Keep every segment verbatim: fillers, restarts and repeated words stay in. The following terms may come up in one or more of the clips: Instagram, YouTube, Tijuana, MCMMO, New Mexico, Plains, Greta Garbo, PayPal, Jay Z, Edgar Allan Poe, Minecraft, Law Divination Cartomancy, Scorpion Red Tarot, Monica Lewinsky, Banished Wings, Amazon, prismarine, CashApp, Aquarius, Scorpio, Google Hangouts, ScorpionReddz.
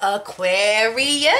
Aquarius,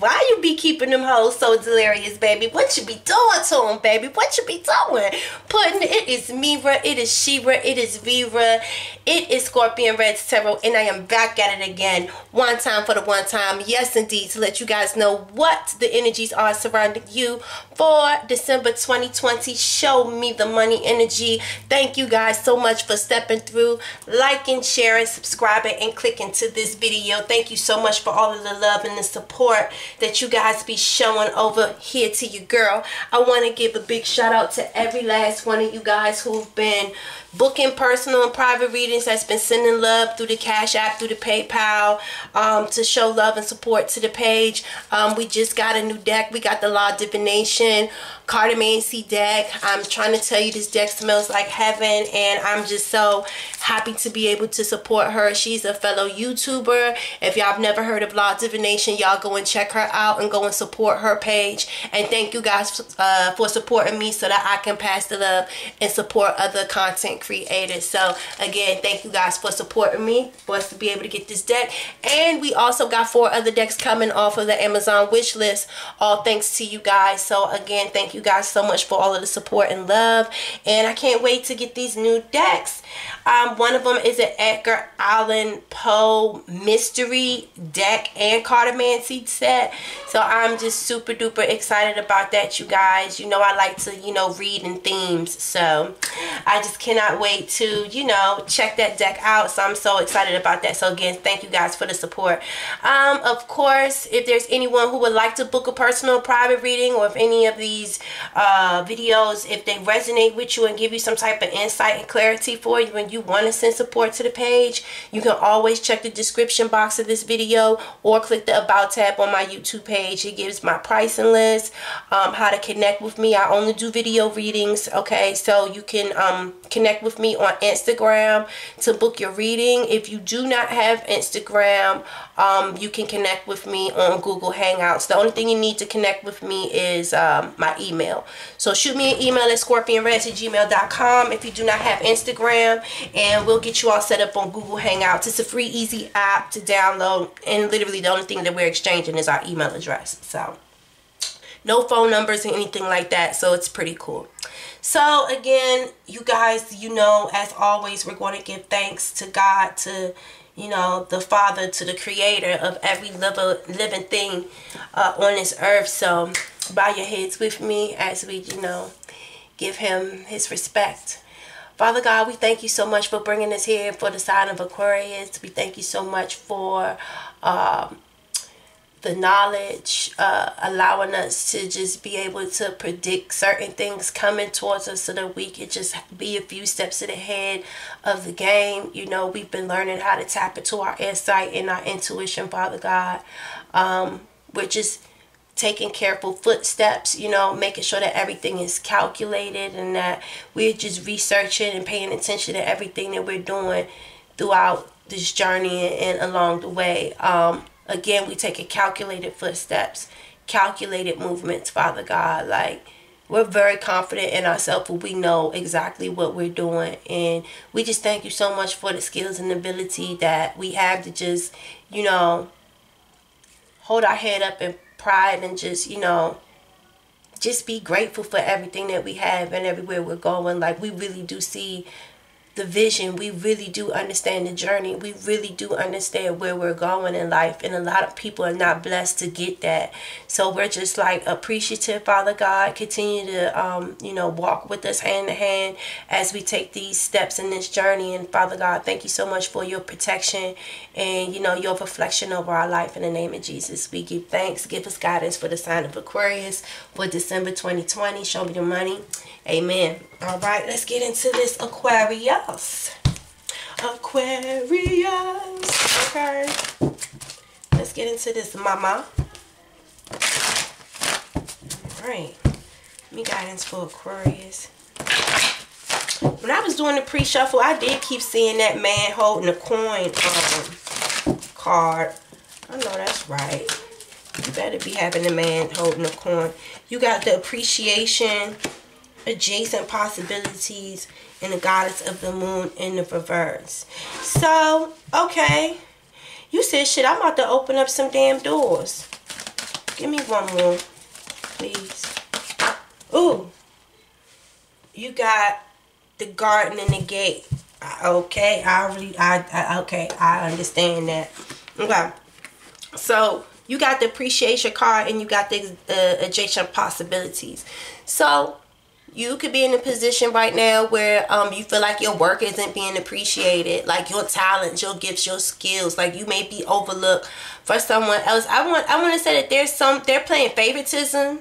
why you be keeping them hoes so delirious, baby? What you be doing to them, baby? What you be doing? Putting it is Mira, it is Shira, it is Vera, it is Scorpion Red Tarot, and I am back at it again. One time for the one time, yes indeed, to let you guys know what the energies are surrounding you for December twenty twenty. Show me the money energy. Thank you guys so much for stepping through, liking, sharing, subscribing, and clicking to this video. Video. Thank you so much for all of the love and the support that you guys be showing over here to your girl. I want to give a big shout out to every last one of you guys who've been booking personal and private readings, that's been sending love through the Cash App, through the PayPal, um, to show love and support to the page. Um, we just got a new deck. We got the Law Divination Cartomancy deck. I'm trying to tell you, this deck smells like heaven, and I'm just so happy to be able to support her. She's a fellow YouTuber. If y'all have never heard of Law Divination, y'all go and check her out and go and support her page. And thank you guys uh, for supporting me so that I can pass the love and support other content creators. So again, thank you guys for supporting me, for us to be able to get this deck. And we also got four other decks coming off of the Amazon wish list, all thanks to you guys. So again, thank you guys so much for all of the support and love, and I can't wait to get these new decks. Um, one of them is an Edgar Allan Poe mystery deck and cartomancy set, so I'm just super duper excited about that, you guys. You know, I like to, you know, read in themes, so I just cannot wait to, you know, check that deck out. So I'm so excited about that. So again, thank you guys for the support. Um, of course, if there's anyone who would like to book a personal private reading, or if any of these uh, videos, if they resonate with you and give you some type of insight and clarity for you, and you want to send support to the page, you can always check the description box of this video or click the About tab on my YouTube page. It gives my pricing list, um, how to connect with me. I only do video readings, okay? So you can um, connect with me on Instagram to book your reading. If you do not have Instagram, um, you can connect with me on Google Hangouts. The only thing you need to connect with me is um, my email. So shoot me an email at Scorpion Reddz at gmail dot com if you do not have Instagram, and we'll get you all set up on Google Hangouts. It's a free, easy app to download, and literally the only thing that we're exchanging is our email address. So no phone numbers or anything like that, so it's pretty cool. So again, you guys, you know, as always, we're going to give thanks to God, to, you know, the Father, to the creator of every living thing uh, on this earth. So bow your heads with me as we, you know, give him his respect. Father God, we thank you so much for bringing us here for the sign of Aquarius. We thank you so much for um, the knowledge, uh, allowing us to just be able to predict certain things coming towards us so that we could just be a few steps ahead of the game. You know, we've been learning how to tap into our insight and our intuition, Father God. Um, we're just taking careful footsteps, you know, making sure that everything is calculated, and that we're just researching and paying attention to everything that we're doing throughout this journey and along the way. Um, Again, we take a calculated footsteps, calculated movements, Father God. Like, we're very confident in ourselves. We know exactly what we're doing. And we just thank you so much for the skills and ability that we have to just, you know, hold our head up in pride and just, you know, just be grateful for everything that we have and everywhere we're going. Like, we really do see the vision, we really do understand the journey, we really do understand where we're going in life, and a lot of people are not blessed to get that. So we're just like appreciative, Father God. Continue to um you know, walk with us hand in hand as we take these steps in this journey. And Father God, thank you so much for your protection and, you know, your reflection over our life. In the name of Jesus, we give thanks. Give us guidance for the sign of Aquarius for December twenty twenty. Show me the money. Amen. All right, let's get into this Aquarius. Aquarius. Okay. Let's get into this, mama. All right. Give me guidance for Aquarius. When I was doing the pre-shuffle, I did keep seeing that man holding a coin um, card. I know that's right. You better be having a man holding a coin. You got the appreciation, adjacent possibilities, and the goddess of the moon in the reverse. So, okay, You said, shit, I'm about to open up some damn doors. Give me one more, please. Ooh. You got the garden and the gate. Okay, I really, I, I, okay, I understand that. Okay, so you got the appreciation card and you got the uh, adjacent possibilities. So you could be in a position right now where um, you feel like your work isn't being appreciated, like your talents, your gifts, your skills, like you may be overlooked for someone else. I want, I want to say that there's some, they're playing favoritism.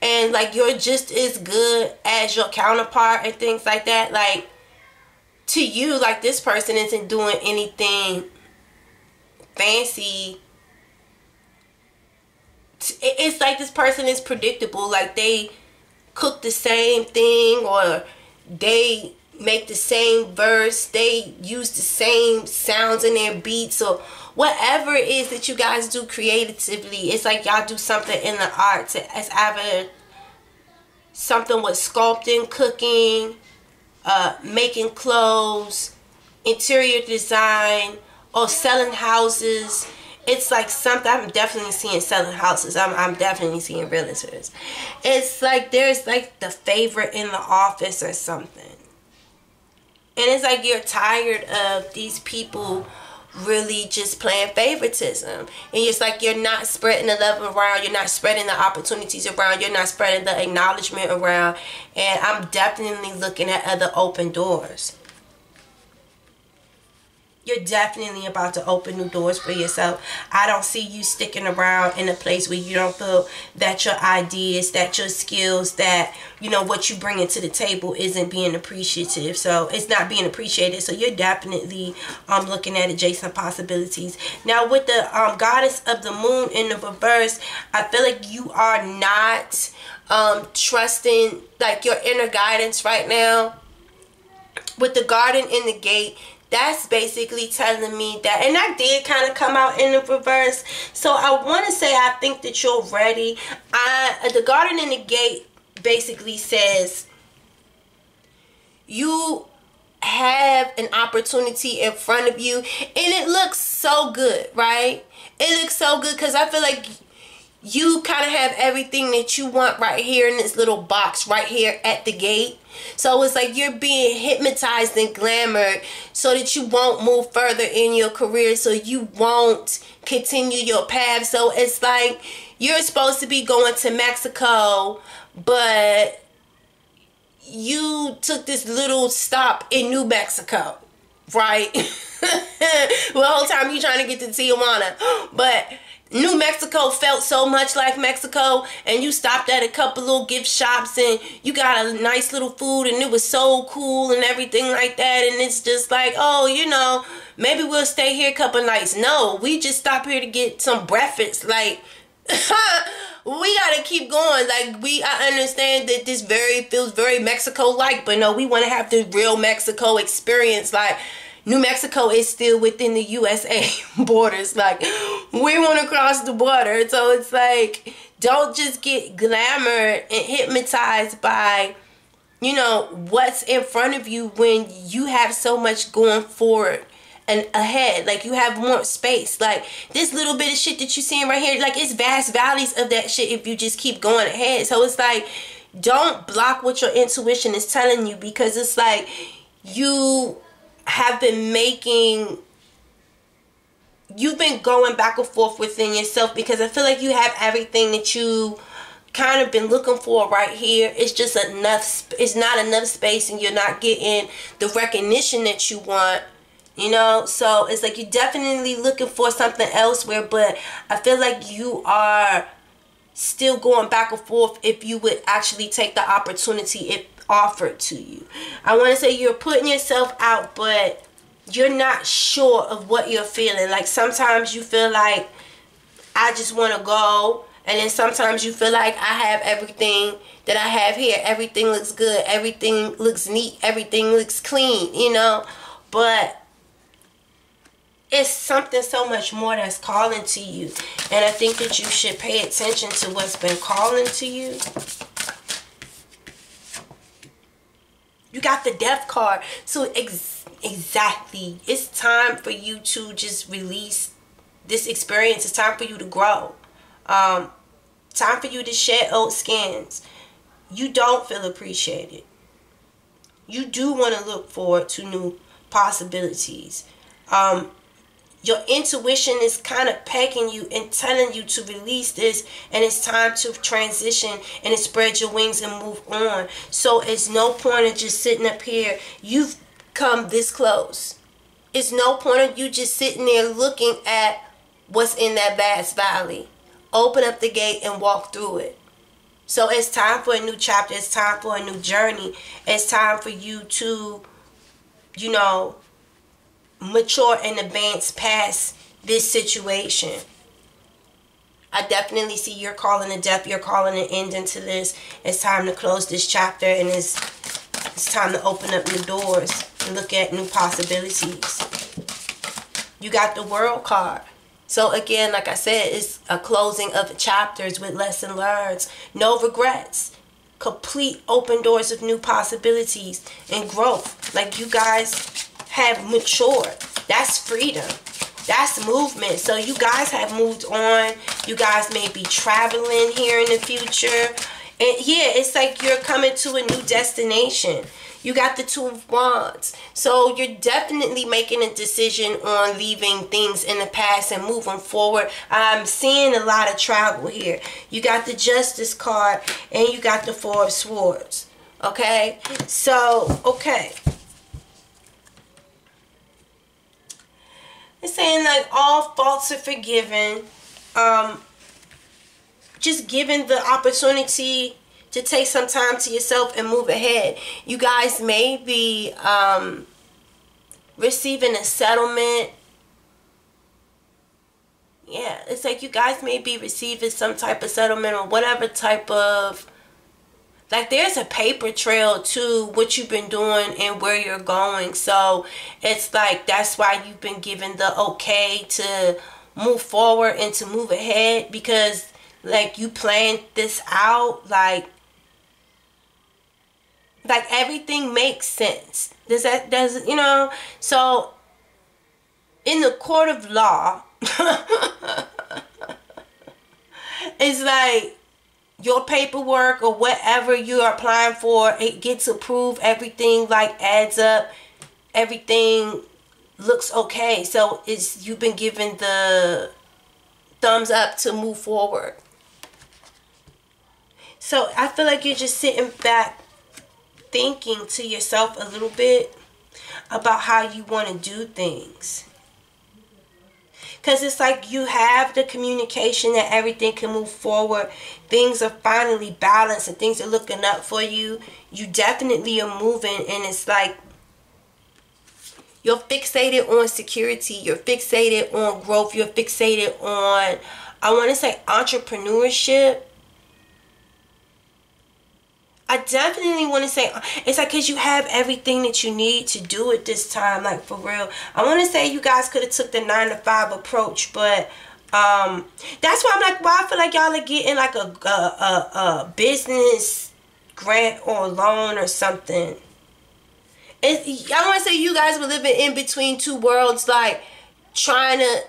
And like you're just as good as your counterpart and things like that. Like to you, like this person isn't doing anything fancy. It's like this person is predictable. Like they cook the same thing, or they make the same verse. They use the same sounds in their beats, or whatever it is that you guys do creatively. It's like y'all do something in the arts. It's either something with sculpting, cooking, uh, making clothes, interior design, or selling houses. It's like something. I'm definitely seeing selling houses. I'm, I'm definitely seeing realtors. It's like there's like the favorite in the office or something. And it's like you're tired of these people really just playing favoritism, and it's like you're not spreading the love around, you're not spreading the opportunities around, you're not spreading the acknowledgement around. And I'm definitely looking at other open doors. You're definitely about to open new doors for yourself. I don't see you sticking around in a place where you don't feel that your ideas, that your skills, that, you know, what you bring into the table isn't being appreciative. So it's not being appreciated. So you're definitely um, looking at adjacent possibilities. Now with the um, goddess of the moon in the reverse, I feel like you are not um, trusting like your inner guidance right now. With the garden in the gate, that's basically telling me that, and that did kind of come out in the reverse. So I want to say I think that you're ready. I, the garden in the gate basically says you have an opportunity in front of you, and it looks so good, right? It looks so good because I feel like you kind of have everything that you want right here in this little box right here at the gate. So it's like you're being hypnotized and glamored so that you won't move further in your career, so you won't continue your path. So it's like you're supposed to be going to Mexico, but you took this little stop in New Mexico, right? Well, the whole time you're trying to get to Tijuana, but New Mexico felt so much like Mexico, and you stopped at a couple little gift shops and you got a nice little food and it was so cool and everything like that. And it's just like, oh, you know, maybe we'll stay here a couple nights. No, we just stopped here to get some breakfast. Like, we gotta keep going. Like, we, I understand that this very feels very Mexico-like, but no, we want to have the real Mexico experience. Like, New Mexico is still within the U S A borders. Like, we want to cross the border. So it's like, don't just get glamored and hypnotized by, you know, what's in front of you when you have so much going forward and ahead. Like, you have more space. Like, this little bit of shit that you're seeing right here, like, it's vast valleys of that shit if you just keep going ahead. So it's like, don't block what your intuition is telling you, because it's like you have been making, you've been going back and forth within yourself, because I feel like you have everything that you kind of been looking for right here. It's just enough, it's not enough space, and you're not getting the recognition that you want, you know. So it's like you're definitely looking for something elsewhere, but I feel like you are still going back and forth if you would actually take the opportunity if offered to you. I want to say you're putting yourself out, but you're not sure of what you're feeling. Like, sometimes you feel like I just want to go, and then sometimes you feel like I have everything that I have here. Everything looks good, everything looks neat, everything looks clean, you know, but it's something so much more that's calling to you. And I think that you should pay attention to what's been calling to you. You got the death card. So ex exactly. It's time for you to just release this experience. It's time for you to grow. Um, time for you to shed old skins. You don't feel appreciated. You do want to look forward to new possibilities. Um, your intuition is kind of pecking you and telling you to release this, and it's time to transition and it spread your wings and move on. So it's no point of just sitting up here. You've come this close. It's no point of you just sitting there looking at what's in that vast valley. Open up the gate and walk through it. So it's time for a new chapter. It's time for a new journey. It's time for you to, you know, mature and advance past this situation. I definitely see you're calling a death. You're calling an end into this. It's time to close this chapter, and it's it's time to open up new doors and look at new possibilities. You got the World card. So again, like I said, it's a closing of chapters with lesson learned. No regrets. Complete open doors of new possibilities and growth. Like, you guys have matured. That's freedom. That's movement. So you guys have moved on. You guys may be traveling here in the future. And yeah, it's like you're coming to a new destination. You got the Two of Wands. So you're definitely making a decision on leaving things in the past and moving forward. I'm seeing a lot of travel here. You got the Justice card and you got the Four of Swords. Okay? So, okay. It's saying like all faults are forgiven. Um... Just given the opportunity to take some time to yourself and move ahead. You guys may be um, receiving a settlement. Yeah, it's like you guys may be receiving some type of settlement or whatever type of... Like, there's a paper trail to what you've been doing and where you're going. So, it's like that's why you've been given the okay to move forward and to move ahead, because... Like, you planned this out, like, like everything makes sense. Does that, does, you know, so in the court of law, it's like your paperwork or whatever you're applying for, it gets approved, everything like adds up, everything looks okay. So it's, you've been given the thumbs up to move forward. So I feel like you're just sitting back thinking to yourself a little bit about how you want to do things. Because it's like you have the communication that everything can move forward. Things are finally balanced and things are looking up for you. You definitely are moving, and it's like you're fixated on security. You're fixated on growth. You're fixated on, I want to say, entrepreneurship. I definitely want to say, it's like, because you have everything that you need to do it this time, like, for real. I want to say you guys could have took the nine to five approach, but um, that's why I'm like, why I feel like y'all are getting, like, a, a, a, a business grant or loan or something. It's, I want to say you guys were living in between two worlds, like, trying to,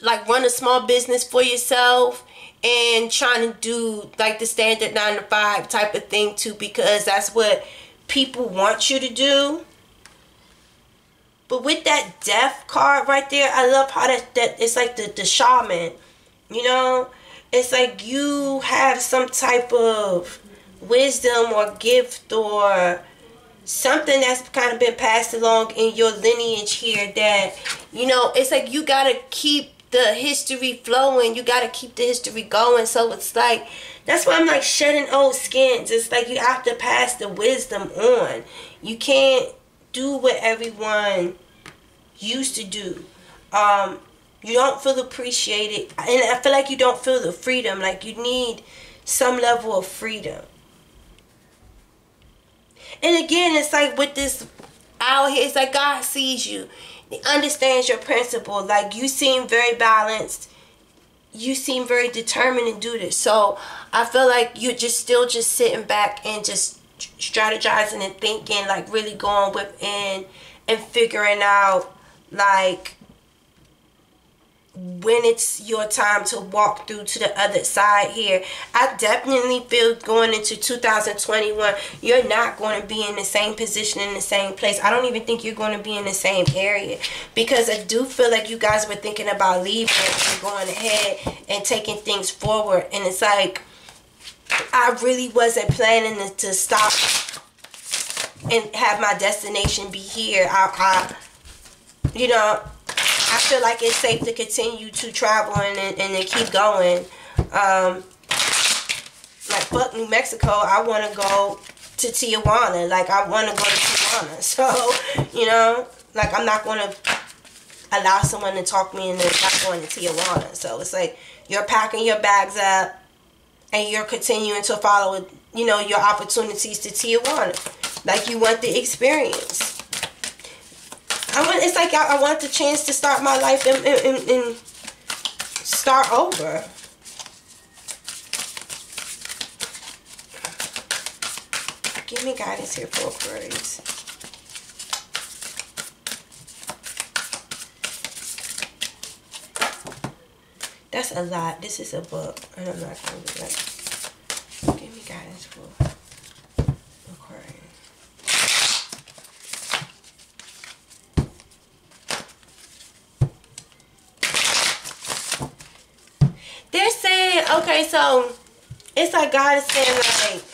like, run a small business for yourself, and trying to do like the standard nine to five type of thing too, because that's what people want you to do. But with that Death card right there, I love how that, that it's like the, the shaman, you know? It's like you have some type of wisdom or gift or something that's kind of been passed along in your lineage here that, you know, it's like you got to keep the history flowing. You got to keep the history going. So it's like, that's why I'm like shedding old skins. It's like you have to pass the wisdom on. You can't do what everyone used to do. Um, you don't feel appreciated. And I feel like you don't feel the freedom. Like, you need some level of freedom. And again, it's like with this out here, it's like God sees you. He understands your principle. Like, you seem very balanced. You seem very determined to do this. So I feel like you're just still just sitting back and just strategizing and thinking, like really going within and figuring out like when it's your time to walk through to the other side here. I definitely feel going into two thousand twenty-one, you're not going to be in the same position, in the same place. I don't even think you're going to be in the same area, because I do feel like you guys were thinking about leaving and going ahead and taking things forward. And it's like, I really wasn't planning to stop and have my destination be here. I, I you know, I feel like it's safe to continue to travel and, and, and to keep going. Um, like, fuck New Mexico. I want to go to Tijuana. Like, I want to go to Tijuana. So, you know, like, I'm not going to allow someone to talk me into not going to Tijuana. So, it's like, you're packing your bags up and you're continuing to follow, you know, your opportunities to Tijuana. Like, you want the experience. I want, it's like I, I want the chance to start my life and, and, and start over. Give me guidance here for Aquarius. That's a lot. This is a book, and I'm not going to be like, give me guidance for okay, so it's like God is saying, like,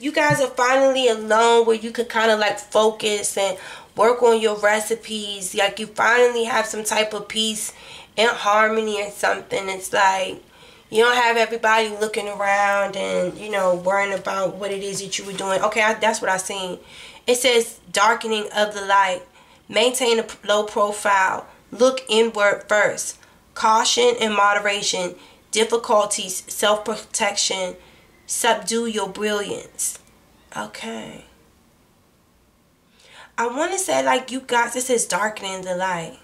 you guys are finally alone where you could kind of like focus and work on your recipes. Like, you finally have some type of peace and harmony or something. It's like you don't have everybody looking around and, you know, worrying about what it is that you were doing. Okay, I, that's what I seen. It says darkening of the light. Maintain a low profile. Look inward first. Caution and moderation. Difficulties, self-protection, subdue your brilliance. Okay. I want to say, like, you guys, this is darkening the light.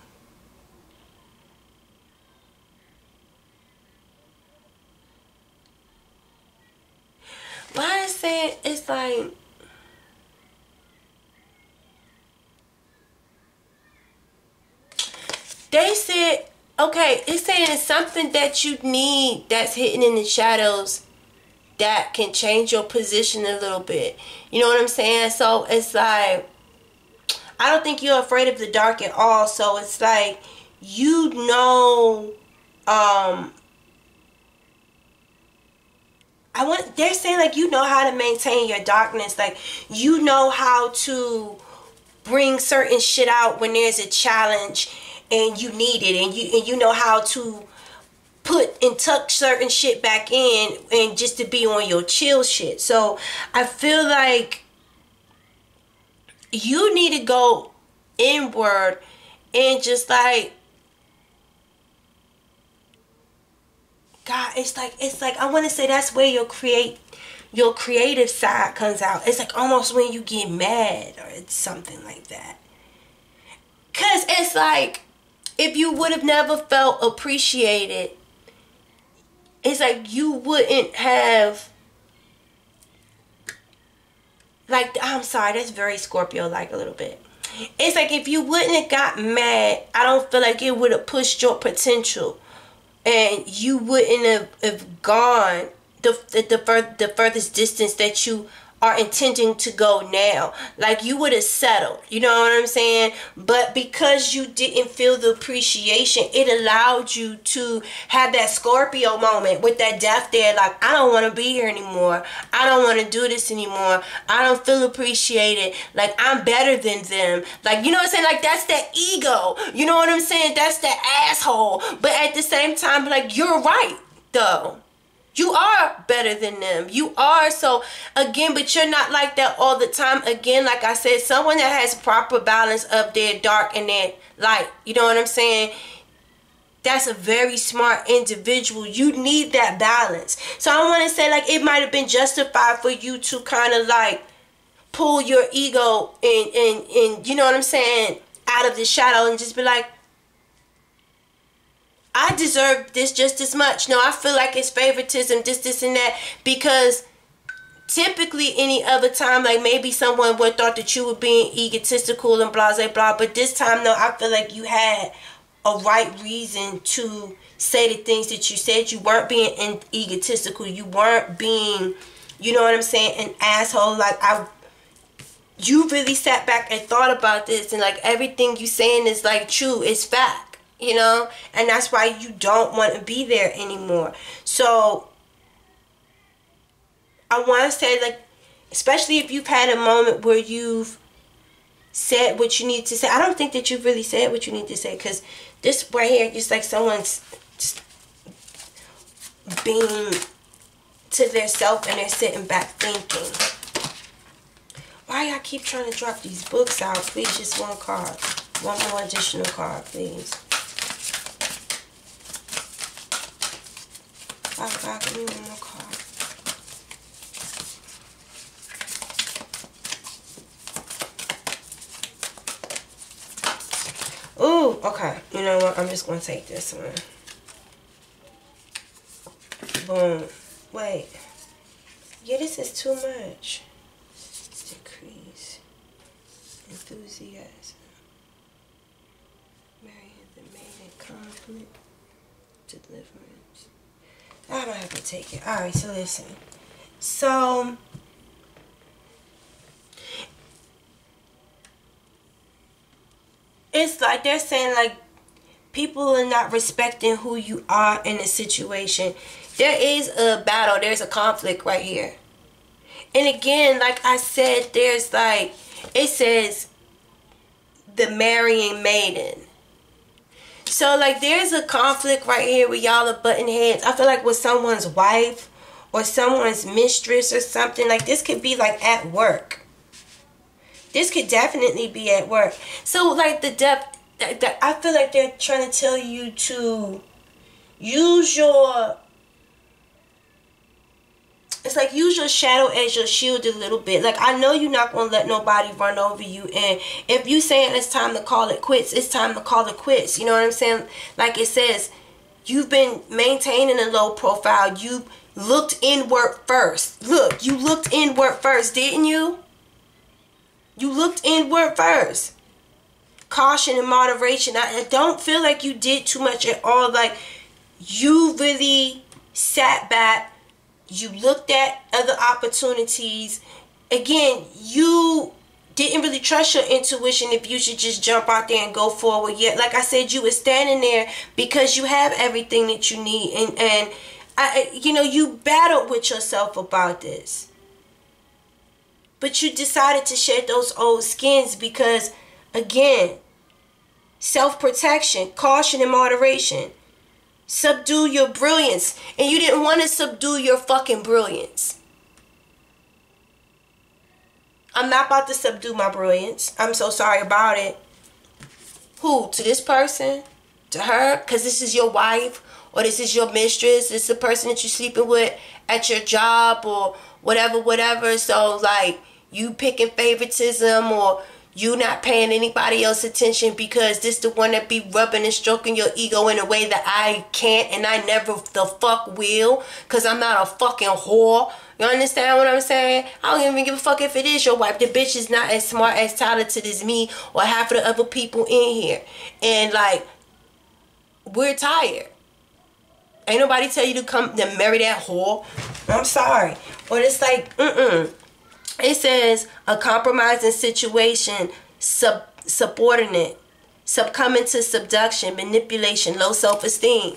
But I say it's like, they said, okay, it's saying it's something that you need that's hidden in the shadows that can change your position a little bit. You know what I'm saying? So it's like, I don't think you're afraid of the dark at all. So it's like, you know, um, I want, they're saying like, you know how to maintain your darkness. Like, you know how to bring certain shit out when there's a challenge and you need it, and you and you know how to put and tuck certain shit back in, and just to be on your chill shit. So I feel like you need to go inward and just like, God, it's like, it's like, I want to say that's where your create your creative side comes out. It's like almost when you get mad or it's something like that, cause it's like, if you would have never felt appreciated, it's like you wouldn't have, like, I'm sorry, that's very Scorpio-like a little bit. It's like, if you wouldn't have got mad, I don't feel like it would have pushed your potential, and you wouldn't have, have gone the, the, the, fur, the furthest distance that you are intending to go now. Like, you would have settled, you know what I'm saying? But because you didn't feel the appreciation, it allowed you to have that Scorpio moment with that death there. Like, I don't want to be here anymore. I don't want to do this anymore. I don't feel appreciated. Like, I'm better than them. Like, you know what I'm saying? Like, that's that ego. You know what I'm saying? That's that asshole. But at the same time, like, you're right though. You are better than them. You are. So, again, but you're not like that all the time. Again, like I said, someone that has proper balance of their dark and their light. You know what I'm saying? That's a very smart individual. You need that balance. So, I want to say, like, it might have been justified for you to kind of, like, pull your ego and, and, and, you know what I'm saying, out of the shadow and just be like, I deserve this just as much. No, I feel like it's favoritism, this, this, and that. Because typically any other time, like, maybe someone would thought that you were being egotistical and blah, blah, blah. But this time, no, I feel like you had a right reason to say the things that you said. You weren't being egotistical. You weren't being, you know what I'm saying, an asshole. Like, I, you really sat back and thought about this, and like everything you saying is like true, it's fact, you know? And that's why you don't want to be there anymore. So I want to say, like, especially if you've had a moment where you've said what you need to say. I don't think that you've really said what you need to say, because this right here is like someone's being to their self and they're sitting back thinking. Why y'all keep trying to drop these books out? Please, just one card. One more additional card, please. Oh God, give me one more card. Ooh, okay. You know what? I'm just going to take this one. Boom. Wait. Yeah, this is too much. Decrease. Enthusiasm. Marrying the main in conflict. Deliverance. I don't have to take it. Alright, so listen. So... it's like they're saying, like, people are not respecting who you are in a situation. There is a battle. There's a conflict right here. And again, like I said, there's like, it says the marrying maiden. So, like, there's a conflict right here where y'all are butting heads. I feel like with someone's wife or someone's mistress or something. Like, this could be, like, at work. This could definitely be at work. So, like, the depth, the, the, I feel like they're trying to tell you to use your, it's like use your shadow as your shield a little bit. Like, I know you're not going to let nobody run over you. And if you saying it's time to call it quits, it's time to call it quits. You know what I'm saying? Like it says, you've been maintaining a low profile. You looked inward first. Look, you looked inward first, didn't you? You looked inward first. Caution and moderation. I, I don't feel like you did too much at all. Like, you really sat back. You looked at other opportunities. Again, you didn't really trust your intuition if you should just jump out there and go forward. Yet, like I said, you were standing there because you have everything that you need. And, and I, you know, you battled with yourself about this. But you decided to shed those old skins because, again, self-protection, caution and moderation. Subdue your brilliance. And you didn't want to subdue your fucking brilliance. I'm not about to subdue my brilliance. I'm so sorry about it. Who? To this person? To her? Because this is your wife, or this is your mistress. This is the person that you're sleeping with at your job, or whatever, whatever. So, like, you picking favoritism, or you not paying anybody else attention because this the one that be rubbing and stroking your ego in a way that I can't and I never the fuck will, because I'm not a fucking whore. You understand what I'm saying? I don't even give a fuck if it is your wife. The bitch is not as smart, as talented as me or half of the other people in here. And, like, we're tired. Ain't nobody tell you to come to marry that whore. I'm sorry. But it's like, mm-mm. It says a compromising situation, sub subordinate, succumbing to subduction, manipulation, low self-esteem.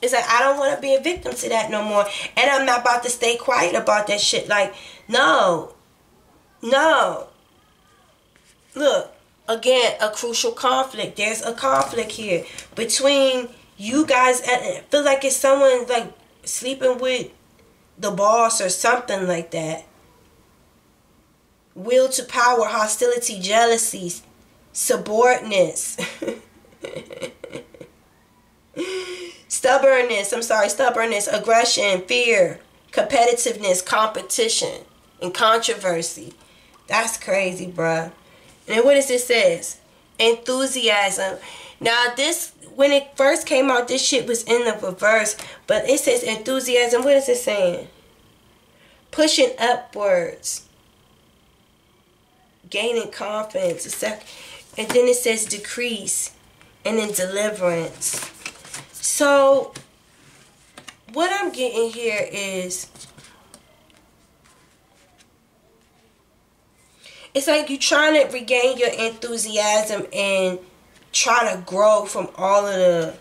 It's like, I don't want to be a victim to that no more. And I'm not about to stay quiet about that shit. Like, no. No. Look. Again, a crucial conflict. There's a conflict here between you guys. I feel like it's someone like sleeping with the boss or something like that. Will to power, hostility, jealousy, subordinates, stubbornness. I'm sorry, stubbornness, aggression, fear, competitiveness, competition, and controversy. That's crazy, bruh. And what does this says? Enthusiasm. Now this, when it first came out, this shit was in the reverse. But it says enthusiasm. What is it saying? Pushing upwards. Gaining confidence. It's like, And then it says decrees. And then deliverance. So what I'm getting here is, it's like you're trying to regain your enthusiasm and try to grow from all of the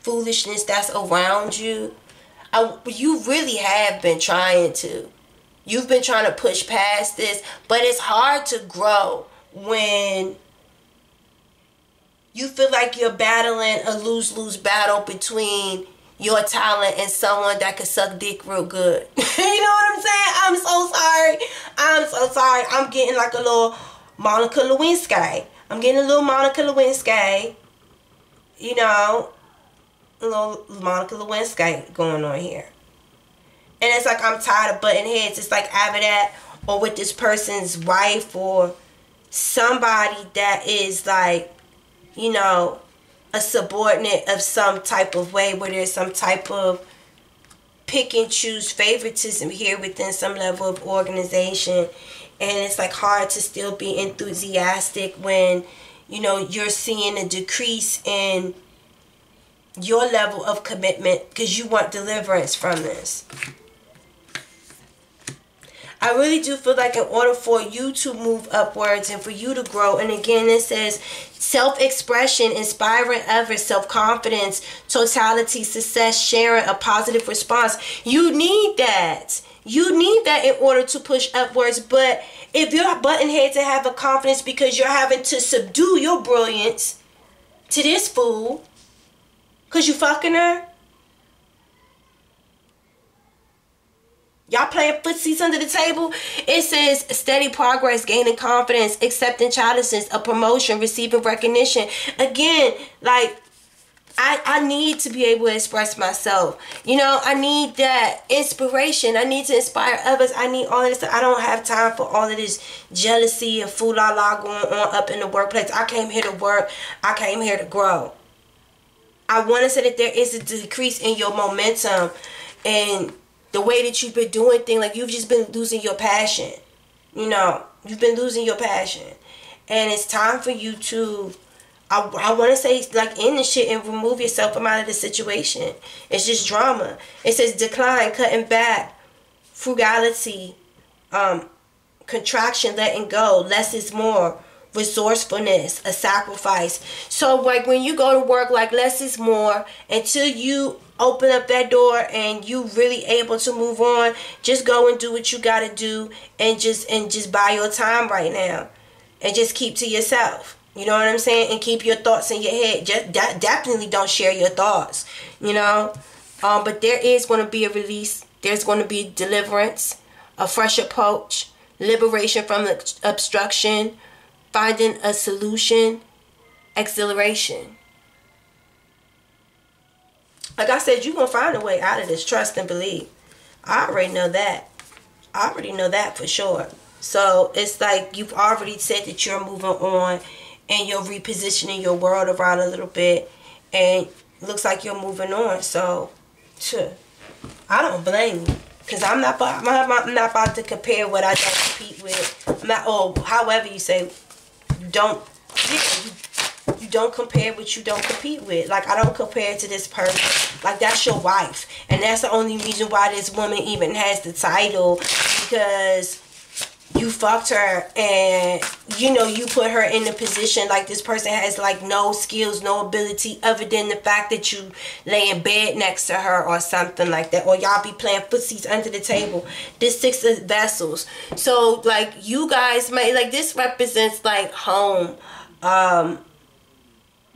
foolishness that's around you. I, you really have been trying to. You've been trying to push past this, but it's hard to grow when you feel like you're battling a lose-lose battle between your talent and someone that could suck dick real good. You know what I'm saying? I'm so sorry. I'm so sorry. I'm getting like a little Monica Lewinsky. I'm getting a little Monica Lewinsky. You know, a little Monica Lewinsky going on here. And it's like I'm tired of butting heads. It's like either that or with this person's wife or somebody that is like, you know, a subordinate of some type of way, where there's some type of pick and choose favoritism here within some level of organization. And it's like hard to still be enthusiastic when, you know, you're seeing a decrease in your level of commitment because you want deliverance from this. I really do feel like in order for you to move upwards and for you to grow, and again, it says self-expression, inspiring others, self-confidence, totality, success, sharing, a positive response. You need that. You need that in order to push upwards. But if you're button heads and have a confidence because you're having to subdue your brilliance to this fool because you fucking her. Y'all playing footsies under the table? It says steady progress, gaining confidence, accepting childishness, a promotion, receiving recognition. Again, like, I, I need to be able to express myself. You know, I need that inspiration. I need to inspire others. I need all this. I don't have time for all of this jealousy and fool-la-la going on up in the workplace. I came here to work. I came here to grow. I want to say that there is a decrease in your momentum and the way that you've been doing things, like you've just been losing your passion. You know, you've been losing your passion. And it's time for you to, I, I want to say, like, end the shit and remove yourself from out of the situation. It's just drama. It says decline, cutting back, frugality, um, contraction, letting go, less is more, resourcefulness, a sacrifice. So, like, when you go to work, like, less is more, until you open up that door and you really able to move on, just go and do what you got to do and just and just buy your time right now and just keep to yourself. You know what I'm saying? And keep your thoughts in your head. Just de definitely don't share your thoughts, you know. Um, but there is going to be a release. There's going to be deliverance, a fresh approach, liberation from the obstruction, finding a solution, exhilaration. Like I said, you're going to find a way out of this. Trust and believe. I already know that. I already know that for sure. So it's like you've already said that you're moving on and you're repositioning your world around a little bit. And it looks like you're moving on. So, sure. I don't blame you. Because I'm not, about, I'm not about to compare what I don't compete with. I'm not, or however you say, you don't. Yeah, you You don't compare what you don't compete with. Like, I don't compare to this person. Like, that's your wife. And that's the only reason why this woman even has the title. Because you fucked her and, you know, you put her in a position like this person has, like, no skills, no ability other than the fact that you lay in bed next to her or something like that. Or y'all be playing footsies under the table. This Six of Vessels. So, like, you guys may, like, this represents, like, home. Um...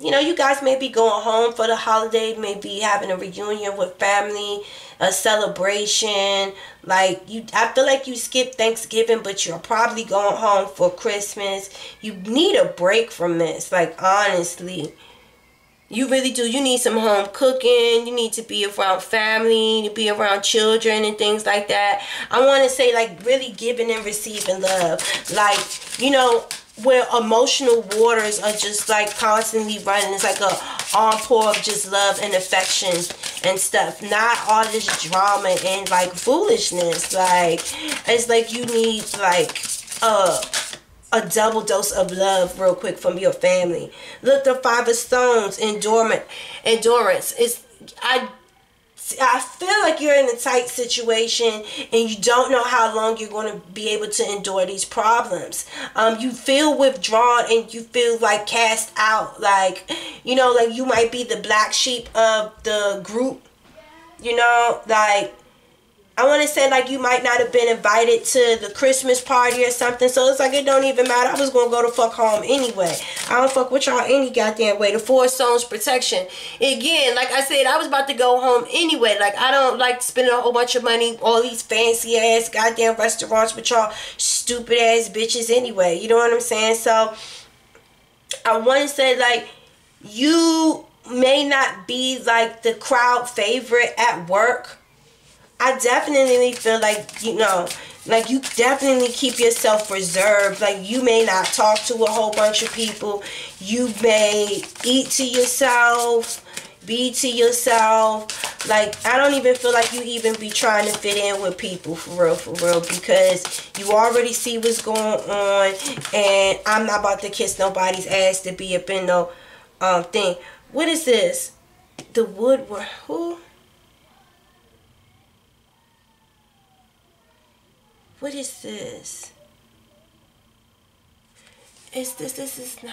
You know, you guys may be going home for the holiday, maybe having a reunion with family, a celebration. Like, you, I feel like you skip Thanksgiving, but you're probably going home for Christmas. You need a break from this, like, honestly. You really do. You need some home cooking. You need to be around family, to be around children and things like that. I want to say, like, really giving and receiving love. Like, you know, where emotional waters are just like constantly running. It's like a onpour of just love and affection and stuff. Not all this drama and like foolishness. Like, it's like you need like a a double dose of love real quick from your family. Look, the Five of Stones, endurance. Endurance. It's, I, I feel like you're in a tight situation and you don't know how long you're going to be able to endure these problems. Um, you feel withdrawn and you feel like cast out. Like, you know, like you might be the black sheep of the group. You know, like, I want to say like you might not have been invited to the Christmas party or something. So it's like it don't even matter. I was going to go the fuck home anyway. I don't fuck with y'all any goddamn way. The Four Stones protection. Again, like I said, I was about to go home anyway. Like I don't like spending a whole bunch of money. All these fancy ass goddamn restaurants with y'all stupid ass bitches anyway. You know what I'm saying? So I want to say like you may not be like the crowd favorite at work. I definitely feel like, you know, like you definitely keep yourself reserved. Like you may not talk to a whole bunch of people. You may eat to yourself, be to yourself. Like I don't even feel like you even be trying to fit in with people for real, for real. Because you already see what's going on. And I'm not about to kiss nobody's ass to be up in no um, thing. What is this? The woodwork. Who? What is this? Is this, this is not.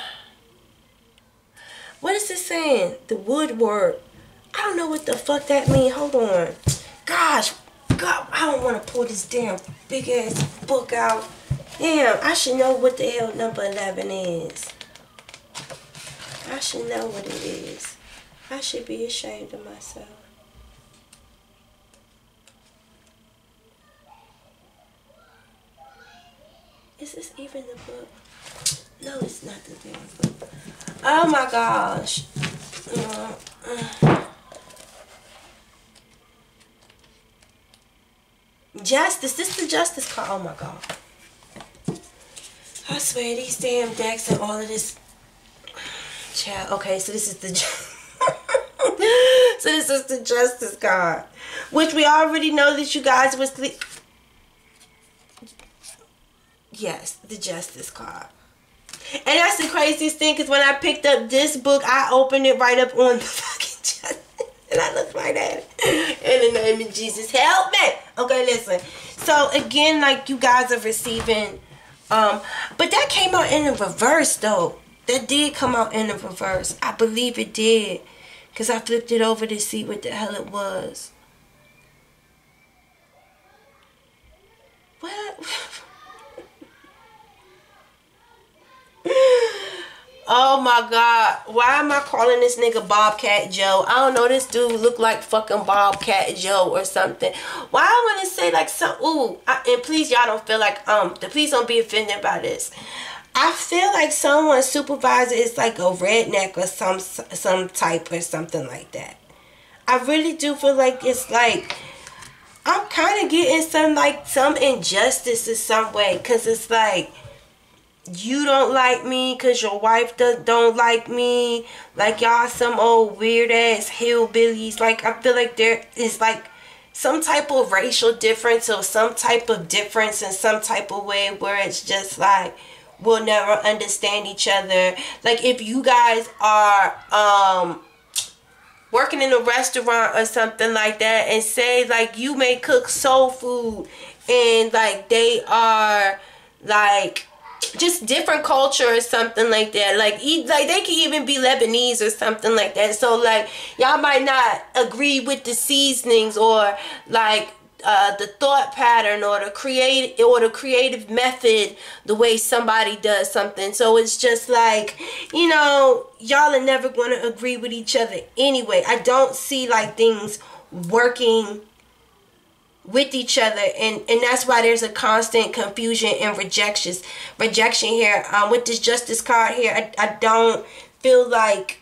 What is this saying? The woodwork. I don't know what the fuck that means. Hold on. Gosh, God, I don't want to pull this damn big ass book out. Damn, I should know what the hell number eleven is. I should know what it is. I should be ashamed of myself. Is this even the book? No, it's not the damn book. Oh my gosh. Uh, uh. Justice. This is the Justice card. Oh my God. I swear these damn decks and all of this. Child. Okay, so this is the So this is the Justice card. Which we already know that you guys was the Yes, the Justice card. And that's the craziest thing, because when I picked up this book, I opened it right up on the fucking Justice. And I looked right at it. In the name of Jesus, help me. Okay, listen. So, again, like, you guys are receiving. Um, but that came out in the reverse, though. That did come out in the reverse. I believe it did. Because I flipped it over to see what the hell it was. What? Oh my God, why am I calling this nigga Bobcat Joe? I don't know, this dude look like fucking Bobcat Joe or something. Why I want to say like some, ooh, I, and please y'all don't feel like, um, please don't be offended by this. I feel like someone's supervisor is like a redneck or some, some type or something like that. I really do feel like it's like, I'm kind of getting some like, some injustice in some way, because it's like, you don't like me because your wife does, don't like me. Like, y'all some old weird-ass hillbillies. Like, I feel like there is, like, some type of racial difference or some type of difference in some type of way where it's just, like, we'll never understand each other. Like, if you guys are um, working in a restaurant or something like that and say, like, you may cook soul food and, like, they are, like... just different culture or something like that. Like, eat, like they can even be Lebanese or something like that. So, like, y'all might not agree with the seasonings or, like, uh, the thought pattern or the, create, or the creative method, the way somebody does something. So, it's just like, you know, y'all are never going to agree with each other anyway. I don't see, like, things working with each other, and and that's why there's a constant confusion and rejections rejection here. Um with this Justice card here, I, I don't feel like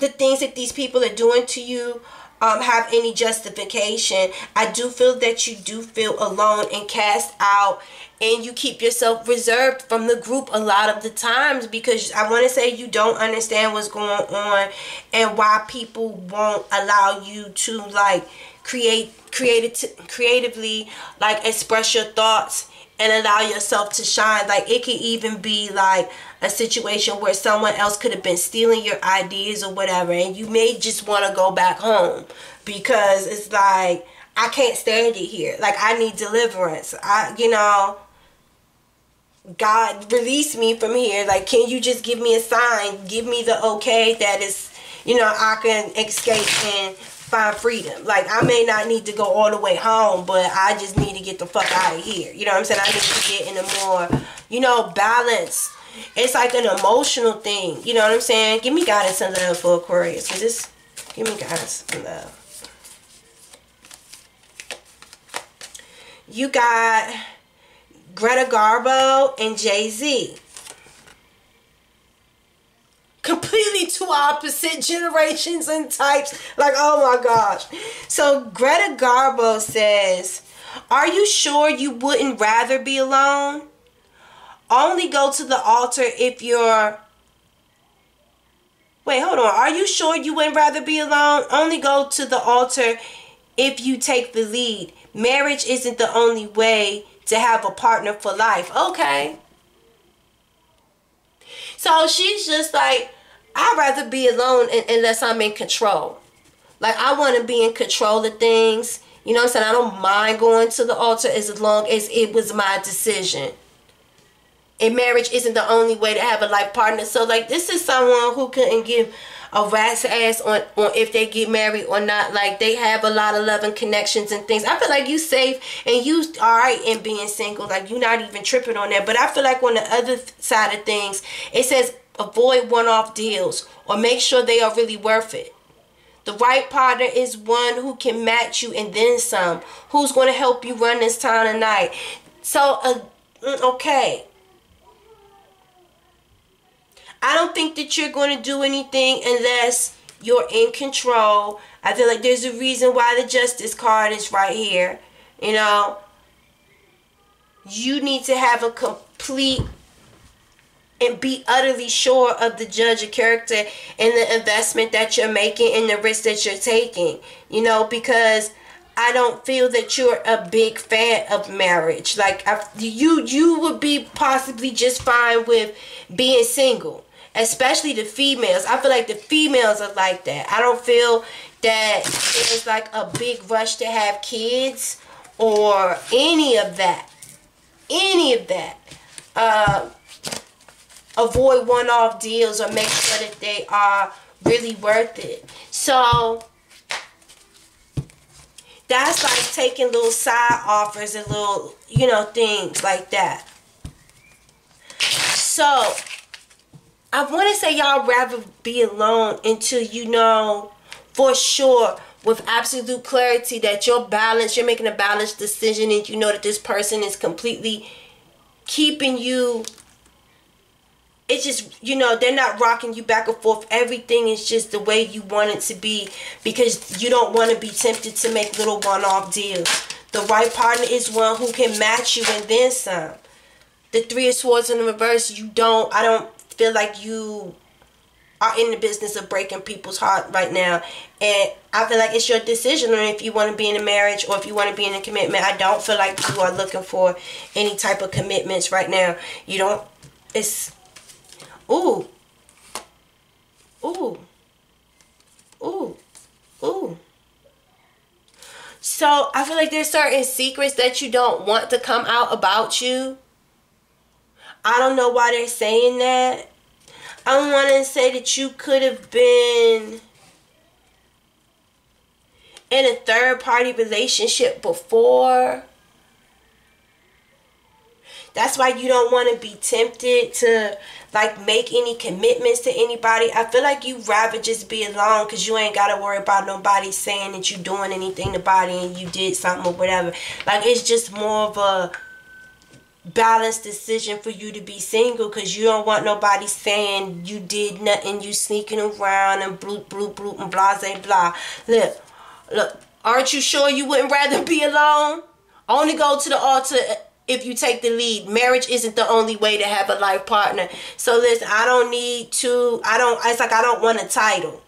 the things that these people are doing to you um have any justification. I do feel that you do feel alone and cast out, and you keep yourself reserved from the group a lot of the times, because I want to say you don't understand what's going on and why people won't allow you to like create creative creatively like express your thoughts and allow yourself to shine. Like, it could even be like a situation where someone else could have been stealing your ideas or whatever, and you may just want to go back home because it's like, I can't stand it here. Like, I need deliverance. I, you know, God, release me from here. Like, can you just give me a sign? Give me the okay that is, you know, I can escape and find freedom. Like, I may not need to go all the way home, but I just need to get the fuck out of here. You know what I'm saying? I need to get in a more, you know, balance. It's like an emotional thing. You know what I'm saying? Give me guidance and love for Aquarius. So just give me guidance and love. You got Greta Garbo and Jay Z. Completely two opposite generations and types. Like, oh my gosh. So Greta Garbo says, "Are you sure you wouldn't rather be alone? Only go to the altar if you're..." Wait, hold on. "Are you sure you wouldn't rather be alone? Only go to the altar if you take the lead. Marriage isn't the only way to have a partner for life." Okay. So she's just like, I'd rather be alone unless I'm in control. Like, I want to be in control of things. You know what I'm saying? I don't mind going to the altar as long as it was my decision. And marriage isn't the only way to have a life partner. So, like, this is someone who couldn't give a rat's ass on, on if they get married or not. Like, they have a lot of love and connections and things. I feel like you safe and you all right in being single. Like, you're not even tripping on that. But I feel like on the other side of things, it says avoid one-off deals or make sure they are really worth it. The right partner is one who can match you and then some. Who's going to help you run this town tonight? So, uh, okay. I don't think that you're going to do anything unless you're in control. I feel like there's a reason why the justice card is right here. You know, you need to have a complete and be utterly sure of the judge of character and the investment that you're making and the risk that you're taking. You know, because I don't feel that you're a big fan of marriage. Like, I, you, you would be possibly just fine with being single. Especially the females. I feel like the females are like that. I don't feel that it's like a big rush to have kids or any of that. Any of that. Uh, avoid one-off deals or make sure that they are really worth it. So, that's like taking little side offers and little, you know, things like that. So, I want to say y'all rather be alone until you know for sure with absolute clarity that you're balanced, you're making a balanced decision and you know that this person is completely keeping you. It's just, you know, they're not rocking you back and forth. Everything is just the way you want it to be because you don't want to be tempted to make little one-off deals. The right partner is one who can match you and then some. The Three of Swords in the reverse, you don't, I don't feel like you are in the business of breaking people's heart right now. And I feel like it's your decision on if you want to be in a marriage or if you want to be in a commitment. I don't feel like you are looking for any type of commitments right now. You don't, it's, ooh, ooh, ooh, ooh. So I feel like there's certain secrets that you don't want to come out about you. I don't know why they're saying that. I want to say that you could have been in a third-party relationship before. That's why you don't want to be tempted to, like, make any commitments to anybody. I feel like you'd rather just be alone because you ain't got to worry about nobody saying that you're doing anything to body and you did something or whatever. Like, it's just more of a balanced decision for you to be single because you don't want nobody saying you did nothing, you sneaking around and bloop, bloop, bloop, and blah, blah, blah. Look, look, aren't you sure you wouldn't rather be alone? Only go to the altar if you take the lead. Marriage isn't the only way to have a life partner. So listen, I don't need to, I don't, it's like I don't want a title.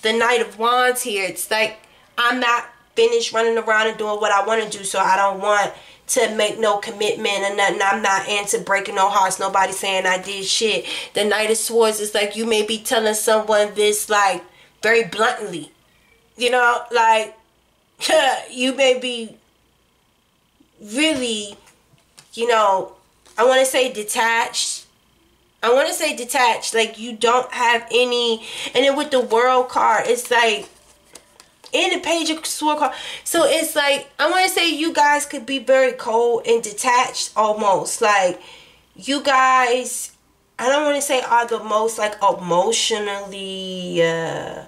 The Knight of Wands here, it's like I'm not finished running around and doing what I want to do, so I don't want to make no commitment or nothing. I'm not into breaking no hearts. Nobody saying I did shit. The Knight of Swords is like, you may be telling someone this like very bluntly. You know, like you may be really, you know, I want to say detached. I want to say detached. Like you don't have any. And then with the World card, it's like, in the Page of Swords card. So it's like, I want to say you guys could be very cold and detached almost. Like you guys, I don't want to say are the most like emotionally. Uh,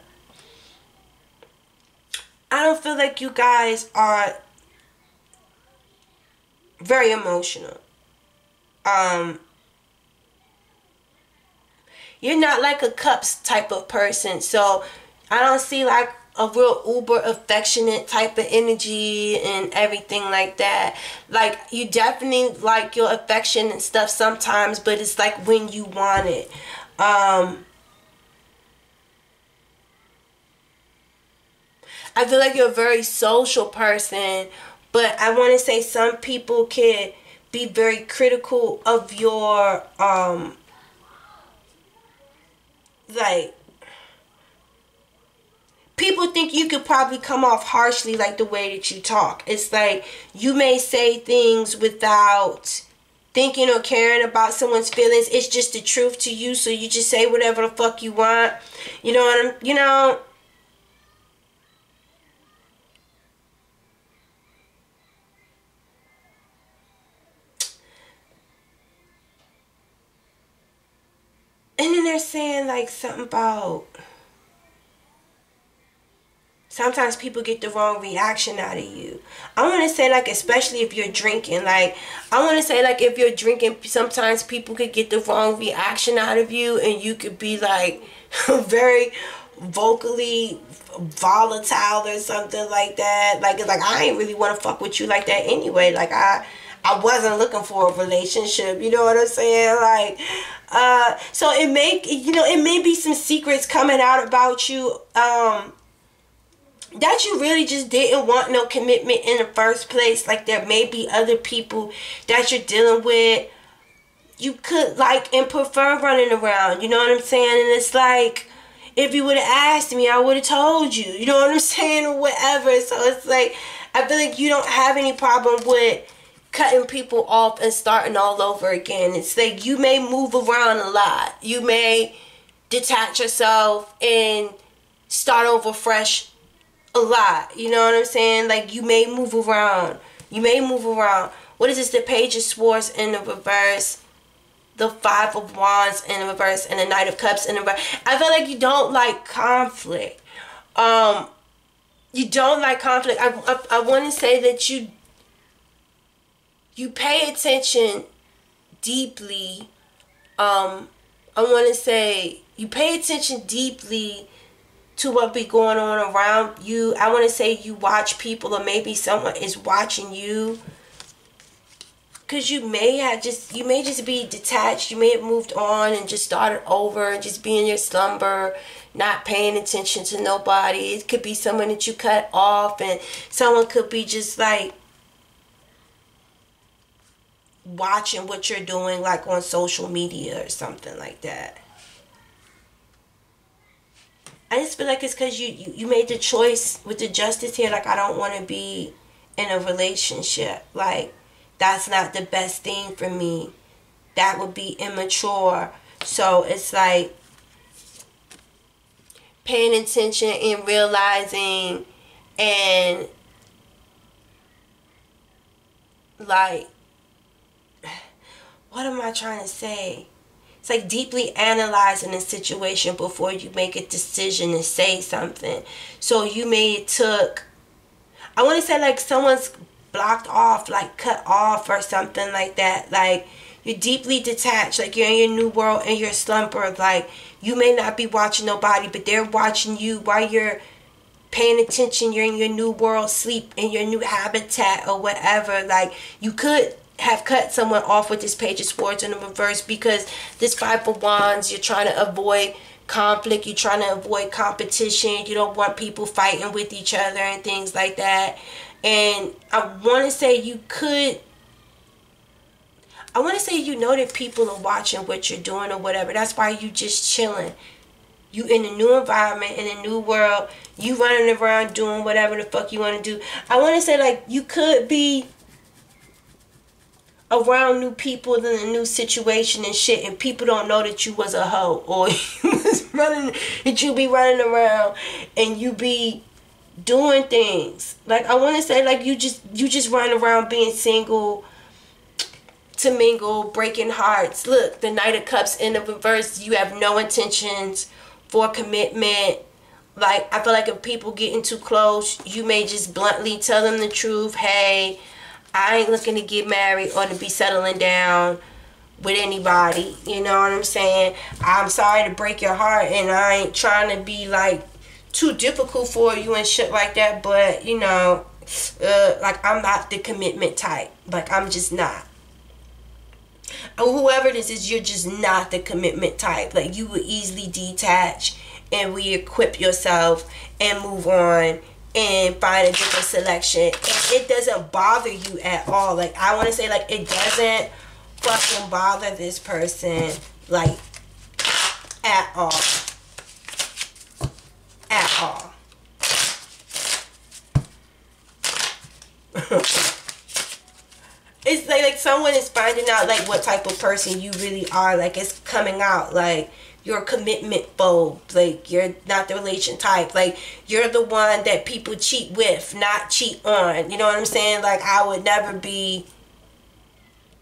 I don't feel like you guys are very emotional. Um, you're not like a cups type of person. So I don't see like a real uber affectionate type of energy and everything like that. Like you definitely like your affection and stuff sometimes, but it's like when you want it. Um, I feel like you're a very social person, but I want to say some people can be very critical of your, um, like, people think you could probably come off harshly, like the way that you talk. It's like you may say things without thinking or caring about someone's feelings. It's just the truth to you, so you just say whatever the fuck you want. You know what I'm, you know. And then they're saying like something about, sometimes people get the wrong reaction out of you. I want to say like, especially if you're drinking, like I want to say like if you're drinking, sometimes people could get the wrong reaction out of you and you could be like very vocally volatile or something like that. Like it's like, I ain't really want to fuck with you like that anyway. Like I, I wasn't looking for a relationship. You know what I'm saying? Like, uh, so it may, you know, it may be some secrets coming out about you. Um, that you really just didn't want no commitment in the first place. Like there may be other people that you're dealing with you could like and prefer running around, you know what I'm saying? And it's like, if you would have asked me, I would have told you, you know what I'm saying, or whatever. So it's like, I feel like you don't have any problem with cutting people off and starting all over again. It's like you may move around a lot, you may detach yourself and start over fresh a lot, you know what I'm saying? Like you may move around, you may move around. What is this? The Page of Swords in the reverse, the Five of Wands in the reverse, and the Knight of Cups in the reverse. I feel like you don't like conflict. Um, you don't like conflict. I I, I want to say that you you pay attention deeply. Um, I want to say you pay attention deeply to what be going on around you. I want to say you watch people, or maybe someone is watching you, because you may have just, you may just be detached, you may have moved on and just started over and just be in your slumber, not paying attention to nobody. It could be someone that you cut off, and someone could be just like watching what you're doing, like on social media or something like that. I just feel like it's because you, you, you made the choice with the Justice here. Like, I don't want to be in a relationship. Like, that's not the best thing for me. That would be immature. So it's like paying attention and realizing and like, what am I trying to say? It's like deeply analyzing the situation before you make a decision and say something. So you may have took, I want to say like someone's blocked off, like cut off or something like that. Like you're deeply detached, like you're in your new world and your slumber. Like you may not be watching nobody, but they're watching you while you're paying attention. You're in your new world, sleep in your new habitat or whatever. Like you could have cut someone off with this Page of Swords in the reverse, because this Five of Wands, you're trying to avoid conflict. You're trying to avoid competition. You don't want people fighting with each other and things like that. And I want to say you could... I want to say you know that people are watching what you're doing or whatever. That's why you just chilling. You in a new environment, in a new world. You running around doing whatever the fuck you want to do. I want to say, like, you could be around new people in a new situation and shit, and people don't know that you was a hoe, or you was running, that you be running around and you be doing things. Like, I want to say, like, you just, you just running around being single, to mingle, breaking hearts. Look, the Knight of Cups in the reverse. You have no intentions for commitment. Like, I feel like if people getting too close, you may just bluntly tell them the truth. Hey, I ain't looking to get married or to be settling down with anybody. You know what I'm saying? I'm sorry to break your heart, and I ain't trying to be like too difficult for you and shit like that. But you know, uh, like, I'm not the commitment type. Like, I'm just not. Whoever this is, you're just not the commitment type. Like, you will easily detach and re-equip yourself and move on and find a different selection. And it doesn't bother you at all. Like, I want to say, like, it doesn't fucking bother this person, like, at all. At all. It's like, like someone is finding out, like, what type of person you really are. Like, it's coming out. Like, you're a commitment phobe. Like, you're not the relation type. Like, you're the one that people cheat with, not cheat on. You know what I'm saying? Like, I would never be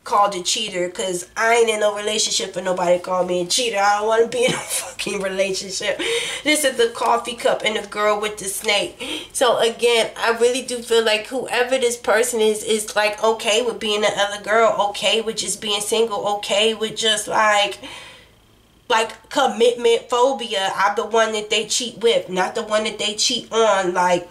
called a cheater, because I ain't in no relationship for nobody to call me a cheater. I don't want to be in a fucking relationship. This is the coffee cup and the girl with the snake. So again, I really do feel like whoever this person is is like okay with being the other girl, okay with just being single, okay with just like like commitment phobia. I'm the one that they cheat with, not the one that they cheat on. Like,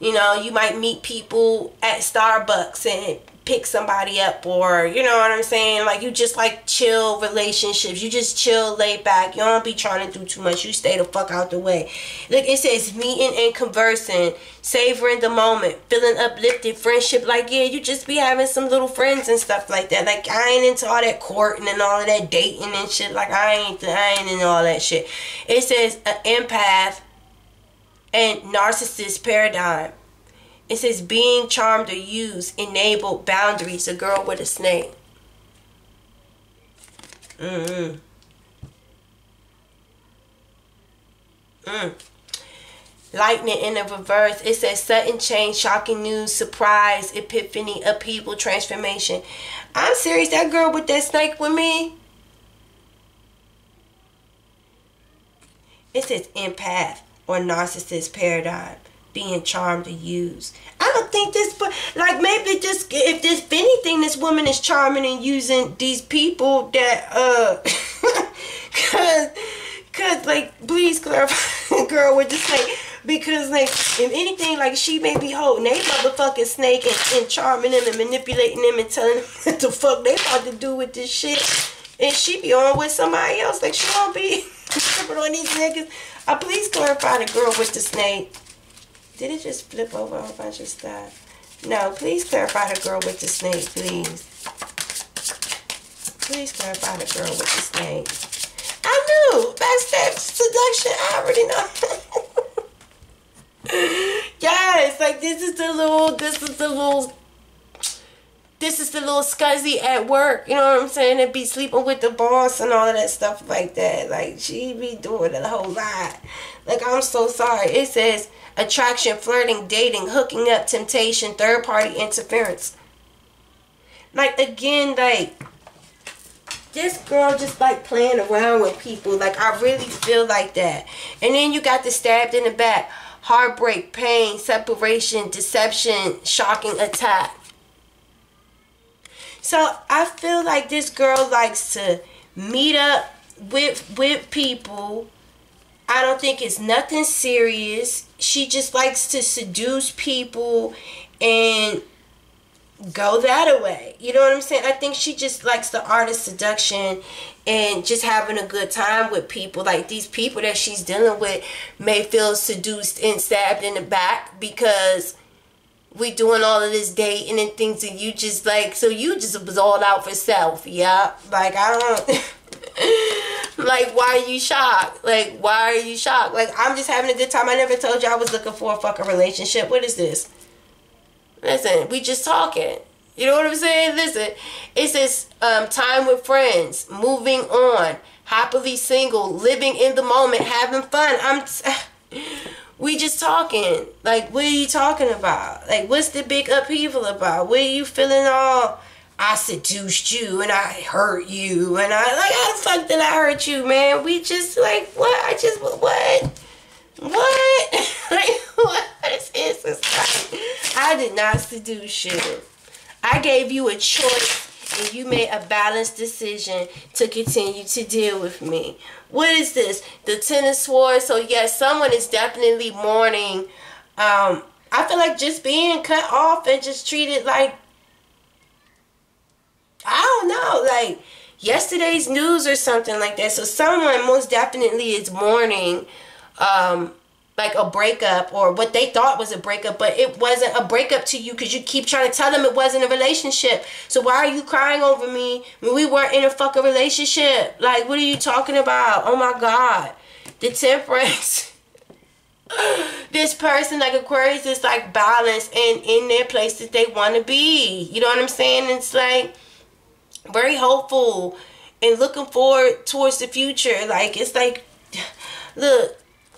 you know, you might meet people at Starbucks and pick somebody up, or you know what I'm saying, like, you just like chill relationships. You just chill, laid back. You don't be trying to do too much. You stay the fuck out the way. Look, it says meeting and conversing, savoring the moment, feeling uplifted, friendship. Like, yeah, you just be having some little friends and stuff like that. Like, I ain't into all that courting and all of that dating and shit. Like, I ain't I ain't into all that shit. It says an empath and narcissist paradigm. It says being charmed or used, enabled, boundaries, a girl with a snake. Mm-hmm. Mm. Lightning in the reverse. It says sudden change, shocking news, surprise, epiphany, upheaval, transformation. I'm serious, that girl with that snake with me. It says empath or narcissist paradigm. Being charmed or used. I don't think this, but like maybe just if this, if anything, this woman is charming and using these people that, uh, cause, cause like, please clarify, girl with the snake, because like, if anything, like she may be holding they motherfucking snake and, and charming them and manipulating them and telling them what the fuck they about to do with this shit, and she be on with somebody else. Like, she don't be tripping on these niggas. I please clarify the girl with the snake. Did it just flip over a whole bunch of stuff? No, please clarify the girl with the snake, please. Please clarify the girl with the snake. I knew! Backstab seduction, I already know. Yes, like this is the little, this is the little, this is the little scuzzy at work. You know what I'm saying? That be sleeping with the boss and all of that stuff like that. Like, she be doing a whole lot. Like, I'm so sorry. It says... attraction, flirting, dating, hooking up, temptation, third party interference. Like, again, like, this girl just like playing around with people. Like, I really feel like that. And then you got the stabbed in the back, heartbreak, pain, separation, deception, shocking attack. So I feel like this girl likes to meet up with with people. I don't think it's nothing serious. She just likes to seduce people and go that away. You know what I'm saying? I think she just likes the art of seduction and just having a good time with people. Like, these people that she's dealing with may feel seduced and stabbed in the back because we doing all of this dating and things, and you just like, so you just was all out for self. Yeah, like, I don't like, why are you shocked? Like, why are you shocked? Like, I'm just having a good time. I never told you I was looking for a fucking relationship. What is this? Listen, we just talking. You know what I'm saying? Listen, it says um, time with friends, moving on, happily single, living in the moment, having fun. I'm we just talking. Like, what are you talking about? Like, what's the big upheaval about? What are you feeling all, I seduced you and I hurt you and I, like, how the fuck did I hurt you, man? We just, like, what? I just, what? What? Like, what is this? I did not seduce you. I gave you a choice and you made a balanced decision to continue to deal with me. What is this? The Ten of Swords. So, yes, someone is definitely mourning. Um, I feel like just being cut off and just treated like, I don't know, like yesterday's news or something like that. So someone most definitely is mourning um like a breakup, or what they thought was a breakup, but it wasn't a breakup to you because you keep trying to tell them it wasn't a relationship. So why are you crying over me when we weren't in a fucking relationship? Like, what are you talking about? Oh my God. The Temperance. This person, like Aquarius, is like balanced and in their place that they want to be. You know what I'm saying? It's like very hopeful and looking forward towards the future. Like, it's like, look,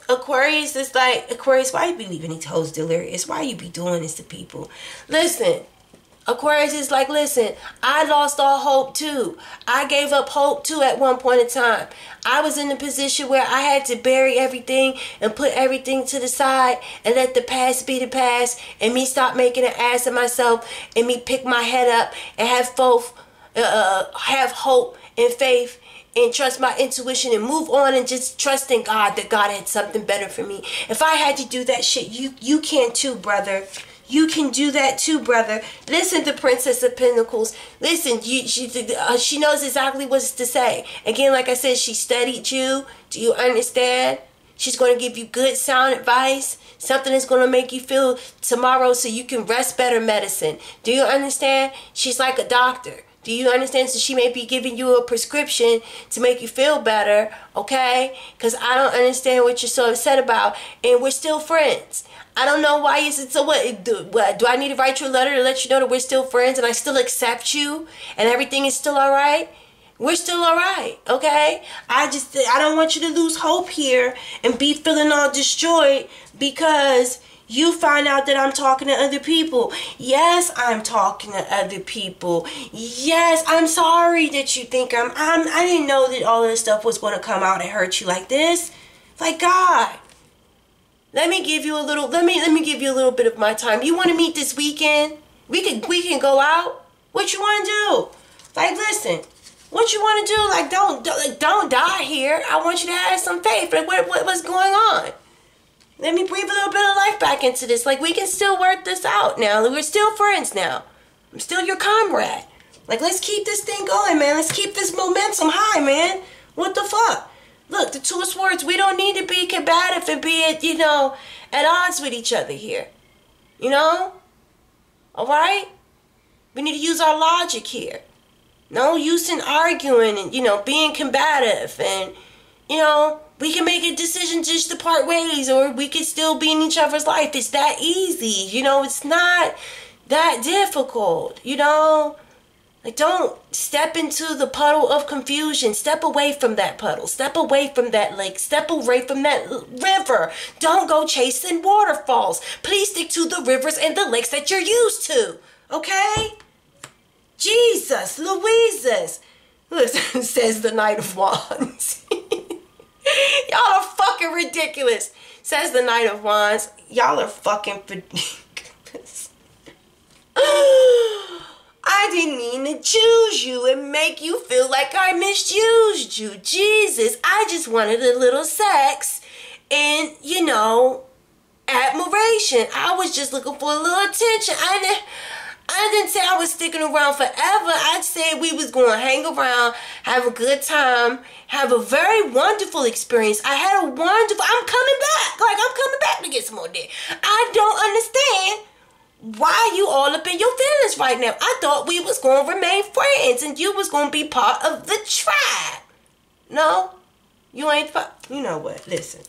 Aquarius is like, Aquarius, why you be leaving these hoes delirious? Why you be doing this to people? Listen, Aquarius is like, listen, I lost all hope too. I gave up hope too at one point in time. I was in a position where I had to bury everything and put everything to the side and let the past be the past and me stop making an ass of myself and me pick my head up and have faith, uh, have hope and faith, and trust my intuition and move on and just trust in God that God had something better for me. If I had to do that shit, you you can too, brother. You can do that too, brother. Listen to Princess of Pentacles. Listen, you, she uh, she knows exactly what to say. Again, like I said, she studied you. Do you understand? She's going to give you good, sound advice. Something that's going to make you feel tomorrow so you can rest better medicine. Do you understand? She's like a doctor. Do you understand? So she may be giving you a prescription to make you feel better, okay? Because I don't understand what you're so upset about. And we're still friends. I don't know why you said, so what do, what, do I need to write you a letter to let you know that we're still friends and I still accept you and everything is still all right? We're still all right, okay? I just, I don't want you to lose hope here and be feeling all destroyed because you find out that I'm talking to other people. Yes, I'm talking to other people. Yes, I'm sorry that you think I'm, I'm I didn't know that all of this stuff was going to come out and hurt you like this. Like, God, let me give you a little, let me, let me give you a little bit of my time. You want to meet this weekend? We can, we can go out. What you want to do? Like, listen, what you want to do? Like, don't, don't, don't die here. I want you to have some faith. Like, what, what what's going on? Let me breathe a little bit of life back into this. Like, we can still work this out now. We're still friends now. I'm still your comrade. Like, let's keep this thing going, man. Let's keep this momentum high, man. What the fuck? Look, the Two of Swords, we don't need to be combative and be at, you know, at odds with each other here. You know? All right? We need to use our logic here. No use in arguing and, you know, being combative and, you know, we can make a decision just to part ways, or we can still be in each other's life. It's that easy. You know, it's not that difficult, you know? Like, don't step into the puddle of confusion. Step away from that puddle. Step away from that lake. Step away from that river. Don't go chasing waterfalls. Please stick to the rivers and the lakes that you're used to, okay? Jesus, Louises, listen, says the Knight of Wands. Y'all are fucking ridiculous, says the Knight of Wands. Y'all are fucking ridiculous. I didn't mean to choose you and make you feel like I misused you. Jesus, I just wanted a little sex and, you know, admiration. I was just looking for a little attention. I, I didn't say I was sticking around forever. I said we was going to hang around, have a good time, have a very wonderful experience. I had a wonderful, I'm coming back. Like, I'm coming back to get some more dick. I don't understand why you all up in your feelings right now. I thought we was going to remain friends and you was going to be part of the tribe. No, you ain't, you know what, listen.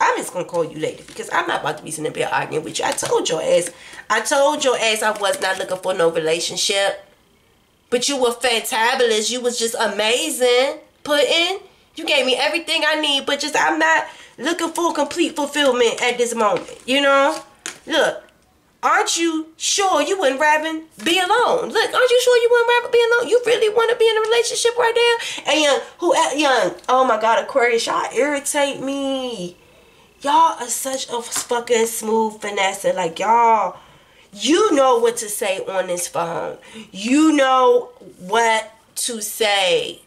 I'm just going to call you later because I'm not about to be sitting there arguing with you. I told your ass. I told your ass I was not looking for no relationship. But you were fantabulous. You was just amazing. Put in. You gave me everything I need. But just I'm not looking for complete fulfillment at this moment. You know? Look. Aren't you sure you wouldn't rather be alone? Look. Aren't you sure you wouldn't rather be alone? You really want to be in a relationship right now? And young. Who, young. Oh my God. Aquarius. Y'all irritate me. Y'all are such a fucking smooth finesse. Like, y'all, you know what to say on this phone. You know what to say.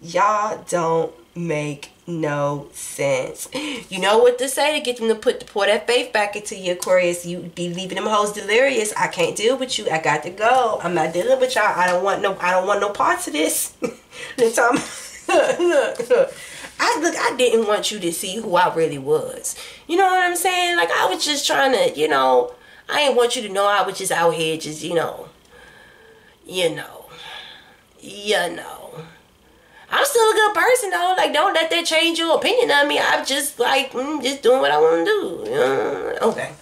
Y'all don't make no sense. You know what to say to get them to put to pour that faith back into you, Aquarius. You be leaving them hoes delirious. I can't deal with you. I got to go. I'm not dealing with y'all. I don't want no, I don't want no parts of this. This time, look, look. I, look, I didn't want you to see who I really was. You know what I'm saying? Like, I was just trying to, you know, I didn't want you to know I was just out here just, you know, you know, you know. I'm still a good person, though. Like, don't let that change your opinion on me. I'm just, like, mm, just doing what I want to do. Uh, okay.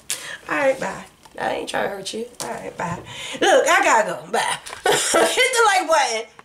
All right, bye. I ain't trying to hurt you. All right, bye. Look, I gotta go. Bye. Hit the like button.